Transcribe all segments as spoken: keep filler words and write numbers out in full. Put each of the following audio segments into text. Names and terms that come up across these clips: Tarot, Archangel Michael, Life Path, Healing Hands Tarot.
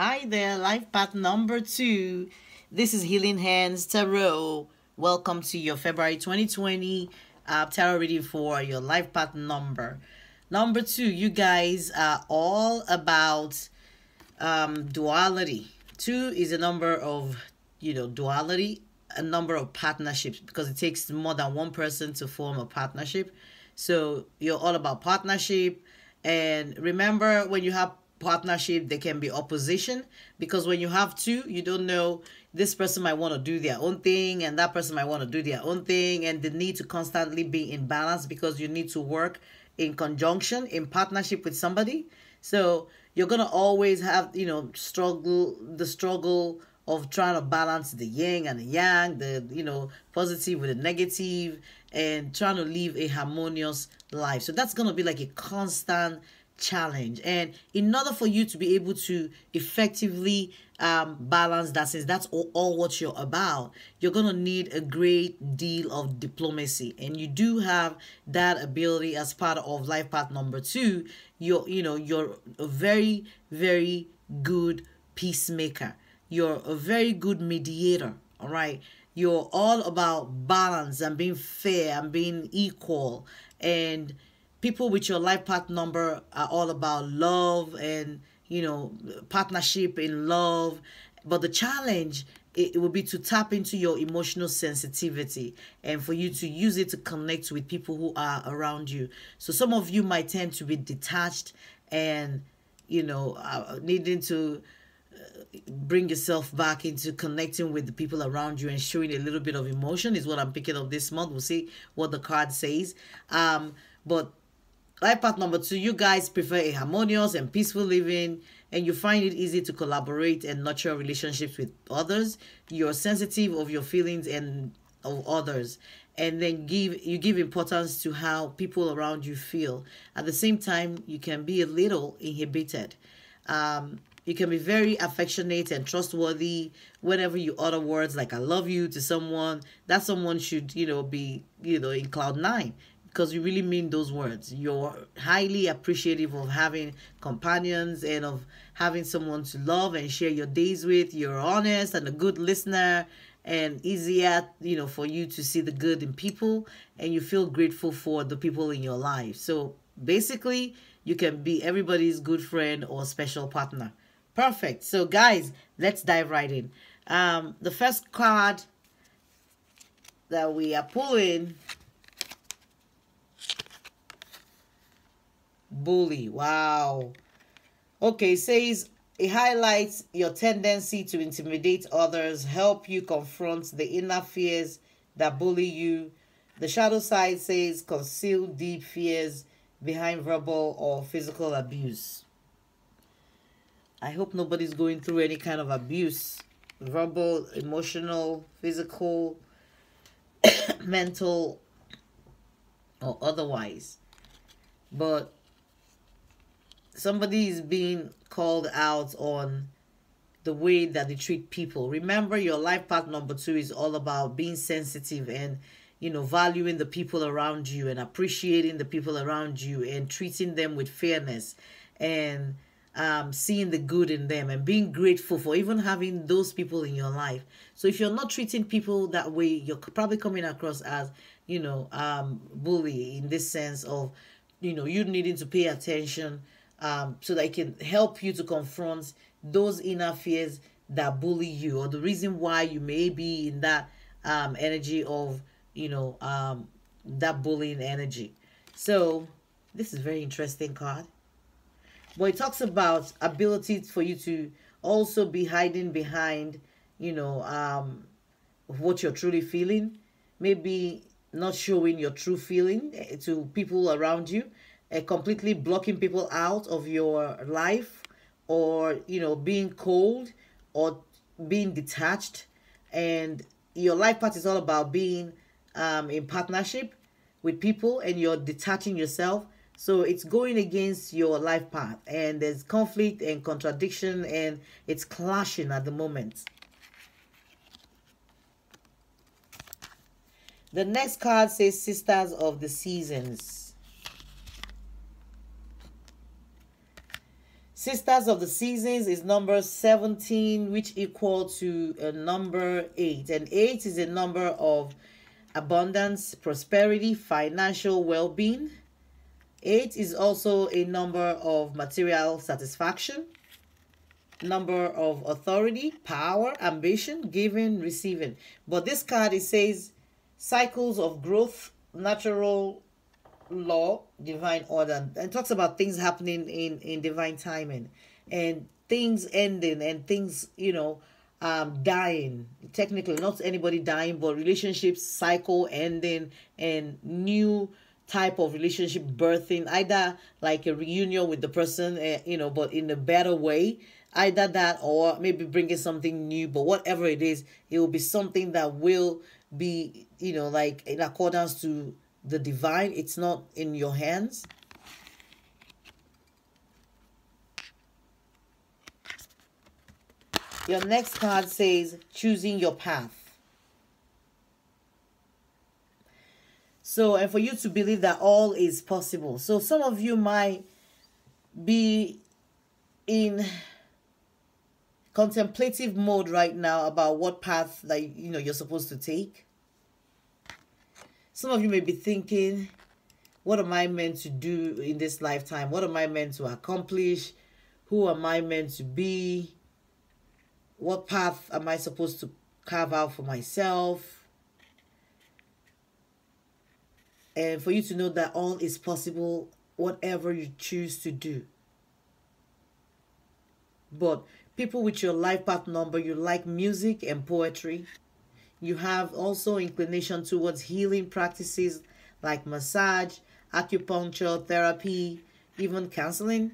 Hi there, Life Path number two. This is Healing Hands Tarot. Welcome to your February twenty twenty uh, tarot reading for your Life Path number. Number two, you guys are all about um, duality. Two is a number of, you know, duality, a number of partnerships, because it takes more than one person to form a partnership. So you're all about partnership. And remember, when you have partnership, there can be opposition, because when you have two, you don't know, this person might want to do their own thing and that person might want to do their own thing, and the need to constantly be in balance, because you need to work in conjunction, in partnership with somebody. So you're going to always have, you know, struggle, the struggle of trying to balance the yin and the yang, the, you know, positive with the negative, and trying to live a harmonious life. So that's going to be like a constant challenge. And in order for you to be able to effectively um balance that, since that's all, all what you're about, you're gonna need a great deal of diplomacy. And you do have that ability as part of Life Path number two. You're you know you're a very very good peacemaker. You're a very good mediator. All right, you're all about balance and being fair and being equal. And people with your Life Path number are all about love and, you know, partnership in love. But the challenge, it, it will be to tap into your emotional sensitivity and for you to use it to connect with people who are around you. So some of you might tend to be detached and, you know, uh, needing to bring yourself back into connecting with the people around you and showing a little bit of emotion is what I'm picking up this month. We'll see what the card says. Um, but Life Path number two, you guys prefer a harmonious and peaceful living, and you find it easy to collaborate and nurture relationships with others. You're sensitive of your feelings and of others, and then give you give importance to how people around you feel. At the same time, you can be a little inhibited. Um, you can be very affectionate and trustworthy. Whenever you utter words like "I love you" to someone, that someone should, you know, be, you know, in cloud nine, because you really mean those words. You're highly appreciative of having companions and of having someone to love and share your days with. You're honest and a good listener, and easier, you know, for you to see the good in people, and you feel grateful for the people in your life. So basically, you can be everybody's good friend or special partner. Perfect. So guys, let's dive right in. Um, the first card that we are pulling, Bully. Wow. Okay, says it highlights your tendency to intimidate others, help you confront the inner fears that bully you. The shadow side says conceal deep fears behind verbal or physical abuse. I hope nobody's going through any kind of abuse, verbal, emotional, physical, mental, or otherwise. But somebody is being called out on the way that they treat people. Remember, your Life Path number two is all about being sensitive and, you know, valuing the people around you and appreciating the people around you and treating them with fairness and um, seeing the good in them and being grateful for even having those people in your life. So if you're not treating people that way, you're probably coming across as, you know, um, bully, in this sense of, you know, you needing to pay attention Um, so that it can help you to confront those inner fears that bully you, or the reason why you may be in that um, energy of, you know, um, that bullying energy. So this is a very interesting card. But it talks about abilities for you to also be hiding behind, you know, um, what you're truly feeling. Maybe not showing your true feeling to people around you. Uh, completely blocking people out of your life, or, you know, being cold or being detached. And your Life Path is all about being um, in partnership with people, and you're detaching yourself. So it's going against your Life Path, and there's conflict and contradiction, and it's clashing at the moment. The next card says Sisters of the Seasons. Sisters of the Seasons is number seventeen, which equal to uh, number eight. And eight is a number of abundance, prosperity, financial well-being. Eight is also a number of material satisfaction, number of authority, power, ambition, giving, receiving. But this card, it says cycles of growth, natural law, divine order. It talks about things happening in in divine timing, and things ending, and things, you know, um dying. Technically not anybody dying, but relationships cycle ending and new type of relationship birthing, either like a reunion with the person, uh, you know, but in a better way, either that or maybe bringing something new. But whatever it is, it will be something that will be, you know, like in accordance to the divine. It's not in your hands. Your next card says choosing your path. So, and for you to believe that all is possible. So some of you might be in contemplative mode right now about what path that, you know, you're supposed to take. Some of you may be thinking, what am I meant to do in this lifetime? What am I meant to accomplish? Who am I meant to be? What path am I supposed to carve out for myself? And for you to know that all is possible, whatever you choose to do. But people with your life path number, you like music and poetry. You have also inclination towards healing practices like massage, acupuncture, therapy, even counseling.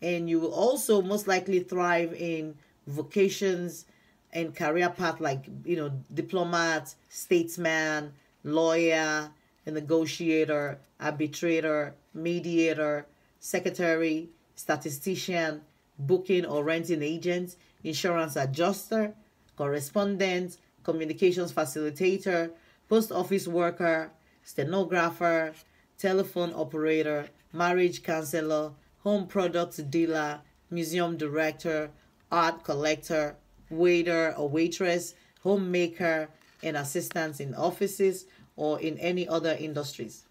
And you will also most likely thrive in vocations and career path like, you know, diplomat, statesman, lawyer, a negotiator, arbitrator, mediator, secretary, statistician, booking or renting agent, insurance adjuster, correspondent, communications facilitator, post office worker, stenographer, telephone operator, marriage counselor, home products dealer, museum director, art collector, waiter or waitress, homemaker, and assistants in offices or in any other industries.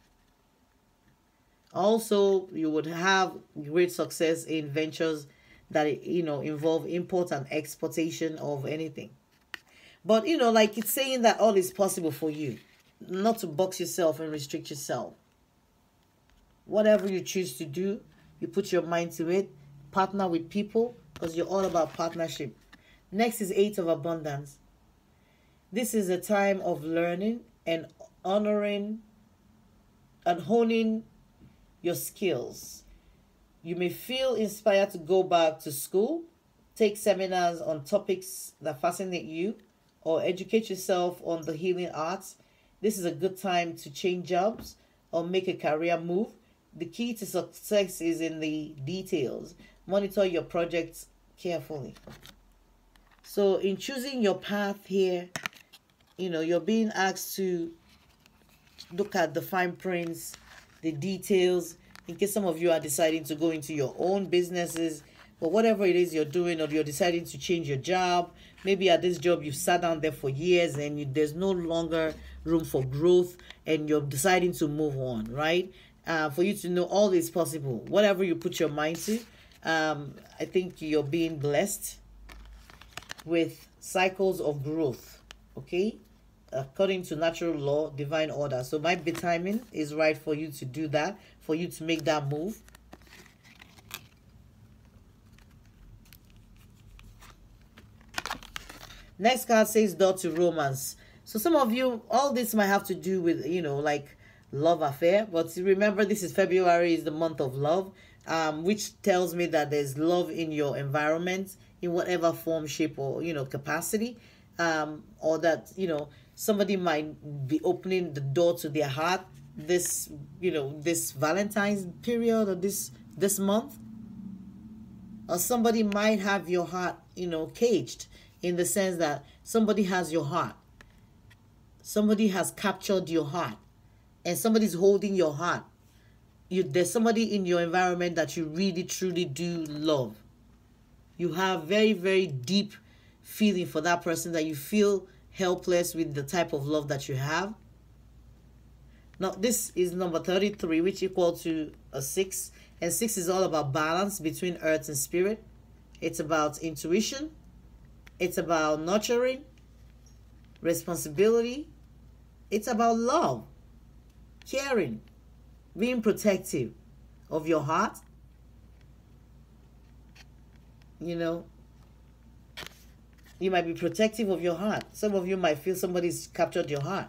Also, you would have great success in ventures that, you know, involve import and exportation of anything. But, you know, like it's saying that all is possible for you. Not to box yourself and restrict yourself. Whatever you choose to do, you put your mind to it. Partner with people because you're all about partnership. Next is Eight of Abundance. This is a time of learning and honoring and honing your skills. You may feel inspired to go back to school, take seminars on topics that fascinate you, or educate yourself on the healing arts. This is a good time to change jobs or make a career move. The key to success is in the details. Monitor your projects carefully. So in choosing your path here, you know, you're being asked to look at the fine prints, the details, in case some of you are deciding to go into your own businesses, but whatever it is you're doing, or you're deciding to change your job. Maybe at this job, you've sat down there for years and you, there's no longer room for growth and you're deciding to move on, right? Uh, for you to know all is possible. Whatever you put your mind to, um, I think you're being blessed with cycles of growth, okay? According to natural law, divine order. So my timing is right for you to do that, for you to make that move. Next card says door to romance. So some of you, all this might have to do with, you know, like love affair. But remember, this is February, is the month of love, um, which tells me that there's love in your environment, in whatever form, shape, or, you know, capacity. Um, or that, you know, somebody might be opening the door to their heart this, you know, this Valentine's period or this, this month. Or somebody might have your heart, you know, caged in the sense that somebody has your heart. Somebody has captured your heart and somebody's holding your heart. you, there's somebody in your environment that you really, truly do love. You have very, very deep feeling for that person, that you feel helpless with the type of love that you have. Now, this is number thirty-three, which equals to a six. And six is all about balance between earth and spirit. It's about intuition. It's about nurturing, responsibility. It's about love, caring, being protective of your heart. You know, you might be protective of your heart. Some of you might feel somebody's captured your heart.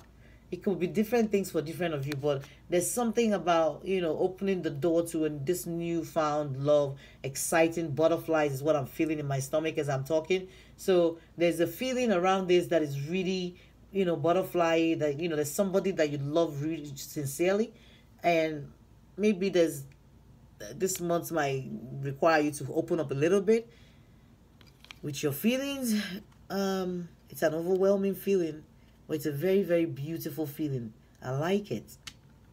It could be different things for different of you, but there's something about, you know, opening the door to this newfound love, exciting butterflies is what I'm feeling in my stomach as I'm talking. So there's a feeling around this that is really, you know, butterfly, that, you know, there's somebody that you love really sincerely. And maybe there's, this month might require you to open up a little bit with your feelings. Um, it's an overwhelming feeling. But it's a very, very beautiful feeling. I like it.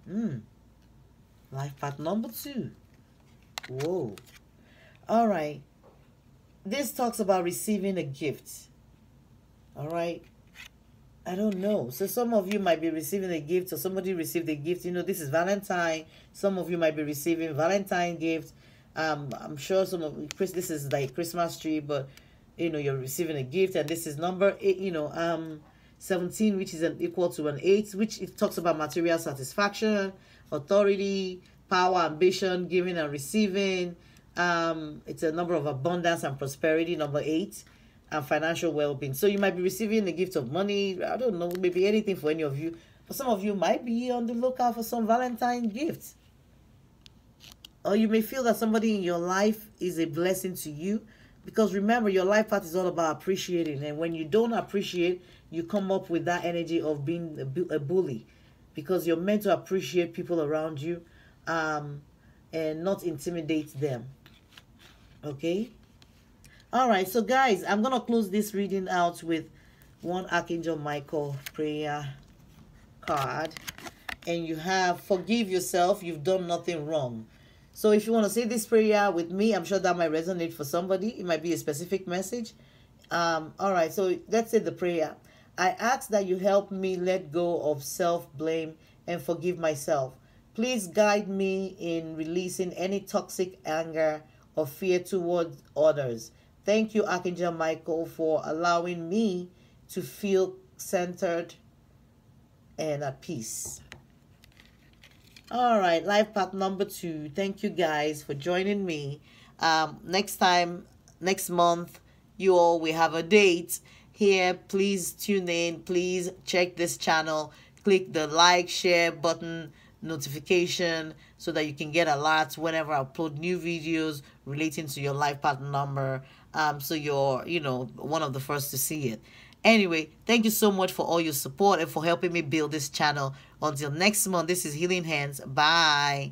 Mm. Life path number two. Whoa. All right. This talks about receiving a gift. All right. I don't know. So some of you might be receiving a gift, or somebody received a gift. You know, this is Valentine. Some of you might be receiving Valentine gifts. Um, I'm sure some of Chris. This is like Christmas tree, but you know, you're receiving a gift, and this is number eight. You know, um. seventeen, which is an equal to an eight, which it talks about material satisfaction, authority, power, ambition, giving and receiving. Um, it's a number of abundance and prosperity, number eight, and financial well-being. So you might be receiving the gift of money. I don't know, maybe anything for any of you. But some of you might be on the lookout for some Valentine gifts. Or you may feel that somebody in your life is a blessing to you. Because remember, your life path is all about appreciating. And when you don't appreciate, you come up with that energy of being a bully. Because you're meant to appreciate people around you um, and not intimidate them. Okay? Alright, so guys, I'm going to close this reading out with one Archangel Michael prayer card. And you have, forgive yourself, you've done nothing wrong. So if you want to say this prayer with me, I'm sure that might resonate for somebody. It might be a specific message. Um, all right, so let's say the prayer. I ask that you help me let go of self-blame and forgive myself. Please guide me in releasing any toxic anger or fear towards others. Thank you, Archangel Michael, for allowing me to feel centered and at peace. All right, life path number two. Thank you guys for joining me. Um, next time, next month, you all, we have a date here. Please tune in. Please check this channel. Click the like, share button, notification, so that you can get alerts whenever I upload new videos relating to your life path number. Um, so you're, you know, one of the first to see it. Anyway, thank you so much for all your support and for helping me build this channel. Until next month, this is Healing Hands. Bye.